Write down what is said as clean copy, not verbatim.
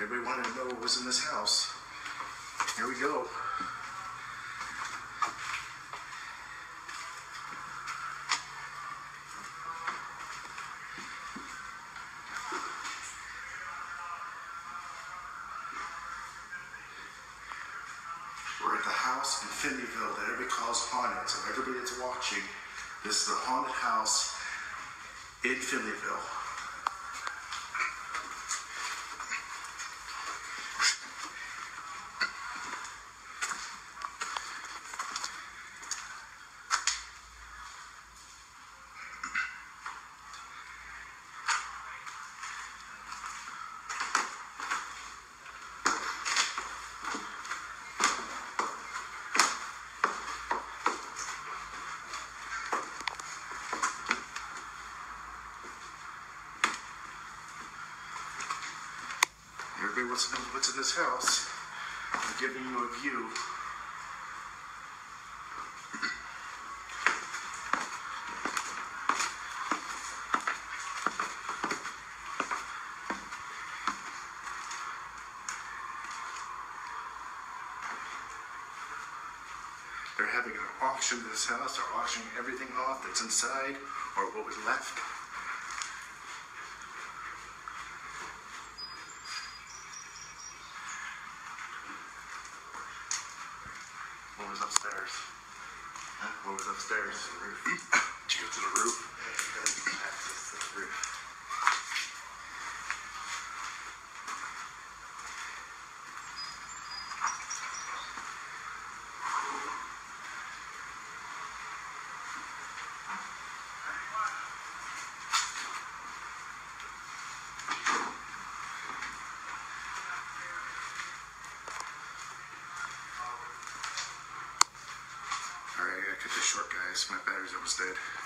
Everybody wanted to know what was in this house. Here we go. We're at the house in Finleyville that everybody calls haunted. So everybody that's watching, this is the haunted house in Finleyville. Everybody wants to know what's in this house. I'm giving you a view. They're having an auction in this house. They're auctioning everything off that's inside or what was left. What was upstairs? Huh? What was upstairs? The roof. Did you go to the roof? Yeah, you got access to the roof. Short guys, my battery's almost dead.